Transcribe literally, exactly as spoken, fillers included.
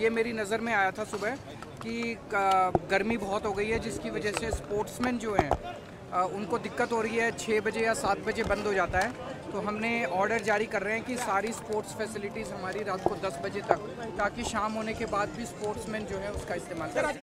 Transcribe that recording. ये मेरी नज़र में आया था सुबह कि गर्मी बहुत हो गई है, जिसकी वजह से स्पोर्ट्समैन जो हैं उनको दिक्कत हो रही है, छः बजे या सात बजे बंद हो जाता है। तो हमने ऑर्डर जारी कर रहे हैं कि सारी स्पोर्ट्स फैसिलिटीज़ हमारी रात को दस बजे तक, ताकि शाम होने के बाद भी स्पोर्ट्समैन जो है उसका इस्तेमाल करें।